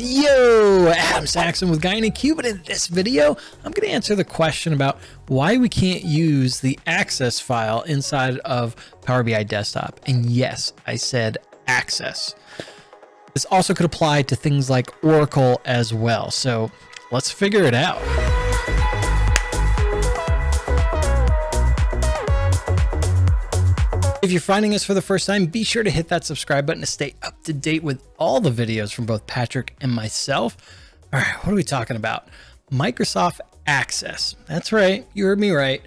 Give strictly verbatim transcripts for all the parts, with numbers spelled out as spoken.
Yo, Adam Saxon with Guy in a Cube, and in this video, I'm going to answer the question about why we can't use the access file inside of Power B I Desktop. And yes, I said access. This also could apply to things like Oracle as well. So let's figure it out. If you're finding us for the first time, be sure to hit that subscribe button to stay up to date with all the videos from both Patrick and myself. All right, what are we talking about? Microsoft Access. That's right, you heard me right.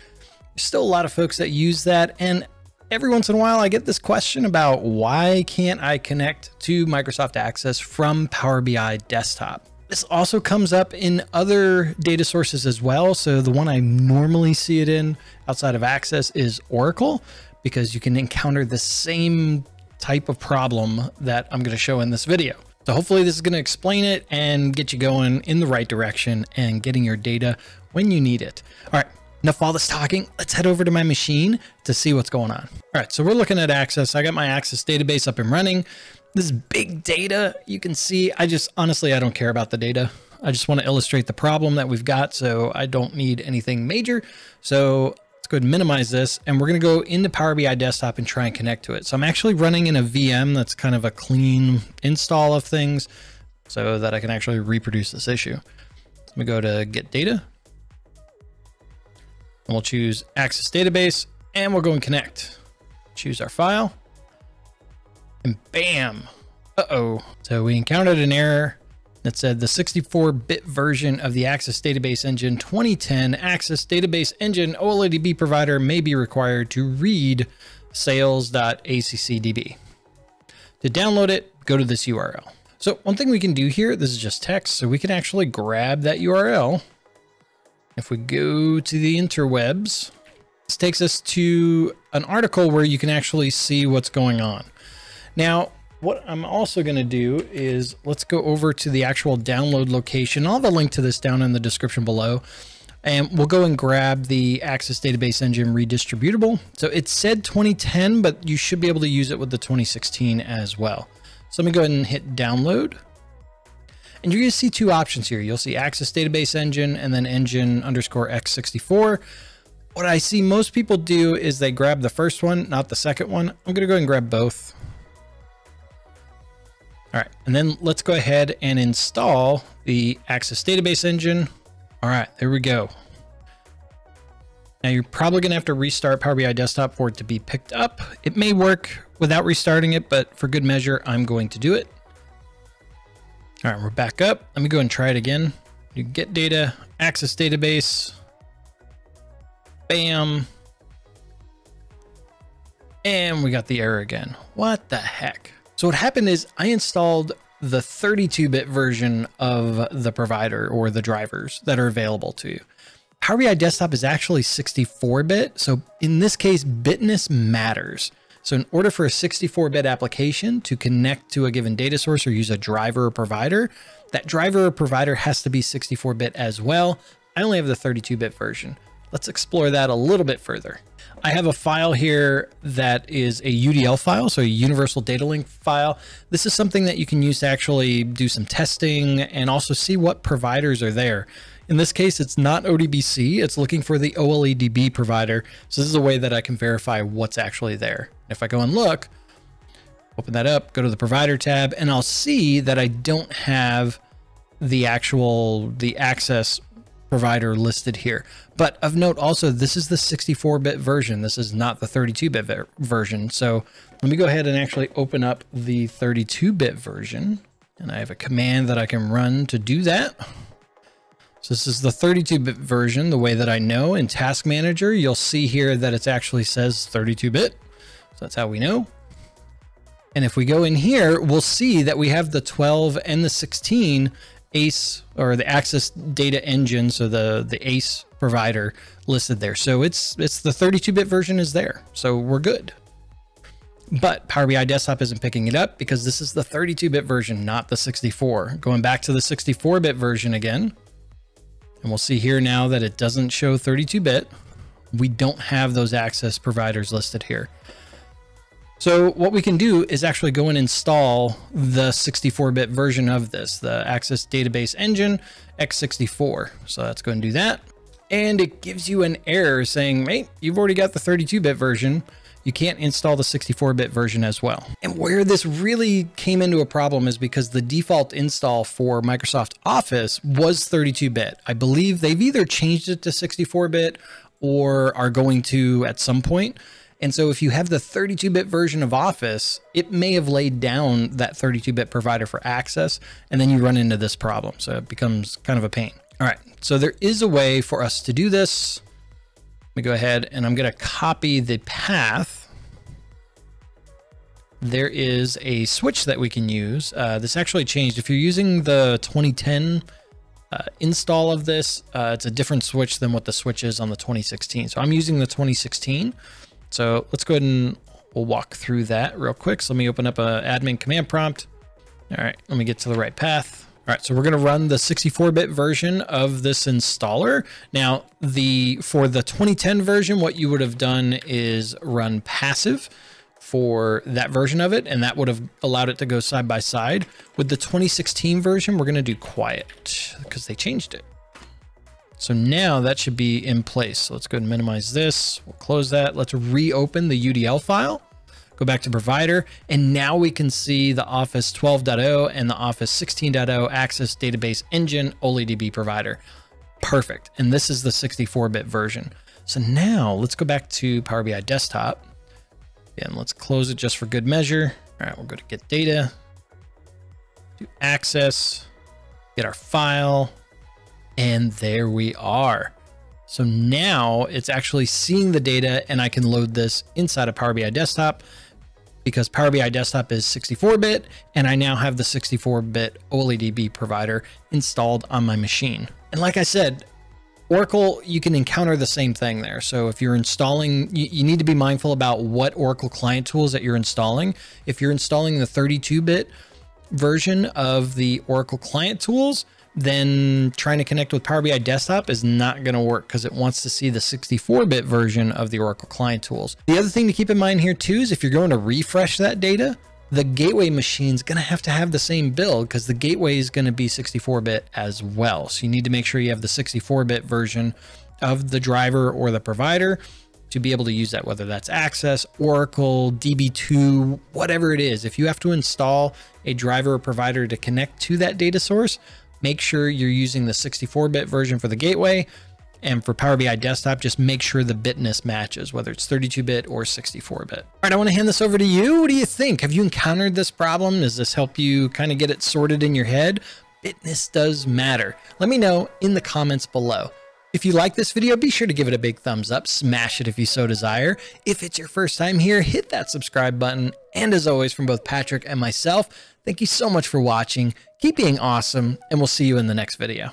There's still a lot of folks that use that, and every once in a while I get this question about why can't I connect to Microsoft Access from Power B I Desktop? This also comes up in other data sources as well. So the one I normally see it in outside of Access is Oracle, because you can encounter the same type of problem that I'm going to show in this video. So hopefully this is going to explain it and get you going in the right direction and getting your data when you need it. All right, enough all this talking. Let's head over to my machine to see what's going on. All right, so we're looking at Access. I got my Access database up and running. This is big data. You can see, I just, honestly, I don't care about the data. I just want to illustrate the problem that we've got, so I don't need anything major. So go ahead and minimize this, and we're going to go into Power B I Desktop and try and connect to it. So I'm actually running in a V M that's kind of a clean install of things so that I can actually reproduce this issue. Let me go to Get Data, and we'll choose Access Database, and we'll go and connect. Choose our file, and bam, uh-oh. So we encountered an error that said the sixty-four bit version of the Access Database Engine twenty ten Access Database Engine O L E D B provider may be required to read sales dot A C C D B. To download it, go to this U R L. So one thing we can do here, this is just text, so we can actually grab that U R L. If we go to the interwebs, this takes us to an article where you can actually see what's going on. Now, what I'm also going to do is let's go over to the actual download location. I'll have a link to this down in the description below, and we'll go and grab the Access Database Engine redistributable. So it said twenty ten, but you should be able to use it with the twenty sixteen as well. So let me go ahead and hit download, and you're going to see two options here. You'll see Access Database Engine and then engine underscore x sixty-four. What I see most people do is they grab the first one, not the second one. I'm going to go ahead and grab both. All right, and then let's go ahead and install the Access Database Engine. All right, there we go. Now you're probably gonna have to restart Power B I Desktop for it to be picked up. It may work without restarting it, but for good measure, I'm going to do it. All right, we're back up. Let me go and try it again. You get data, Access Database, bam. And we got the error again. What the heck? So what happened is I installed the thirty-two bit version of the provider or the drivers that are available to you. Power B I Desktop is actually sixty-four bit. So in this case, bitness matters. So in order for a sixty-four bit application to connect to a given data source or use a driver or provider, that driver or provider has to be sixty-four bit as well. I only have the thirty-two bit version. Let's explore that a little bit further. I have a file here that is a U D L file, so a universal data link file. This is something that you can use to actually do some testing and also see what providers are there. In this case, it's not O D B C, it's looking for the O L E D B provider. So this is a way that I can verify what's actually there. If I go and look, open that up, go to the provider tab, and I'll see that I don't have the actual, the access provider listed here. But of note also, this is the sixty-four bit version. This is not the thirty-two bit version. So let me go ahead and actually open up the thirty-two bit version. And I have a command that I can run to do that. So this is the thirty-two bit version, the way that I know. In Task Manager, you'll see here that it actually says thirty-two bit. So that's how we know. And if we go in here, we'll see that we have the twelve and the sixteen ACE, or the Access Data Engine, so the the ACE provider listed there. So it's it's the thirty-two bit version is there, so we're good. But Power B I Desktop isn't picking it up because this is the thirty-two bit version, not the sixty-four. Going back to the sixty-four bit version again, and we'll see here now that it doesn't show thirty-two bit. We don't have those access providers listed here. So what we can do is actually go and install the sixty-four bit version of this, the Access Database Engine x sixty-four. So let's go and do that. And it gives you an error saying, hey, you've already got the thirty-two bit version. You can't install the sixty-four bit version as well. And where this really came into a problem is because the default install for Microsoft Office was thirty-two bit. I believe they've either changed it to sixty-four bit or are going to at some point. And so if you have the thirty-two bit version of Office, it may have laid down that thirty-two bit provider for Access, and then you run into this problem. So it becomes kind of a pain. All right, so there is a way for us to do this. Let me go ahead and I'm gonna copy the path. There is a switch that we can use. Uh, this actually changed. If you're using the twenty ten Uh, install of this, uh, it's a different switch than what the switch is on the twenty sixteen. So I'm using the twenty sixteen. So let's go ahead and we'll walk through that real quick. So let me open up a admin command prompt. All right, let me get to the right path. All right, so we're gonna run the sixty-four bit version of this installer. Now, the for the twenty ten version, what you would have done is run passive for that version of it, and that would have allowed it to go side by side. With the twenty sixteen version, we're gonna do quiet because they changed it. So now that should be in place. So let's go ahead and minimize this. We'll close that. Let's reopen the U D L file, go back to provider, and now we can see the Office twelve point oh and the Office sixteen point oh Access Database Engine O L E D B provider. Perfect. And this is the sixty-four bit version. So now let's go back to Power B I Desktop. And let's close it just for good measure. All right, we'll go to get data, do access, get our file, and there we are. So now it's actually seeing the data and I can load this inside of Power B I Desktop because Power B I Desktop is sixty-four bit and I now have the sixty-four bit O L E D B provider installed on my machine. And like I said, Oracle, you can encounter the same thing there. So if you're installing, you, you need to be mindful about what Oracle client tools that you're installing. If you're installing the thirty-two bit version of the Oracle client tools, then trying to connect with Power B I Desktop is not gonna work because it wants to see the sixty-four bit version of the Oracle client tools. The other thing to keep in mind here too is if you're going to refresh that data, the gateway machine's gonna have to have the same build because the gateway is gonna be sixty-four bit as well. So you need to make sure you have the sixty-four bit version of the driver or the provider to be able to use that, whether that's Access, Oracle, D B two, whatever it is. If you have to install a driver or provider to connect to that data source, make sure you're using the sixty-four bit version for the gateway. And for Power B I Desktop, just make sure the bitness matches, whether it's thirty-two bit or sixty-four bit. All right, I wanna hand this over to you. What do you think? Have you encountered this problem? Does this help you kind of get it sorted in your head? Bitness does matter. Let me know in the comments below. If you like this video, be sure to give it a big thumbs up, smash it if you so desire. If it's your first time here, hit that subscribe button. And as always, from both Patrick and myself, thank you so much for watching. Keep being awesome, and we'll see you in the next video.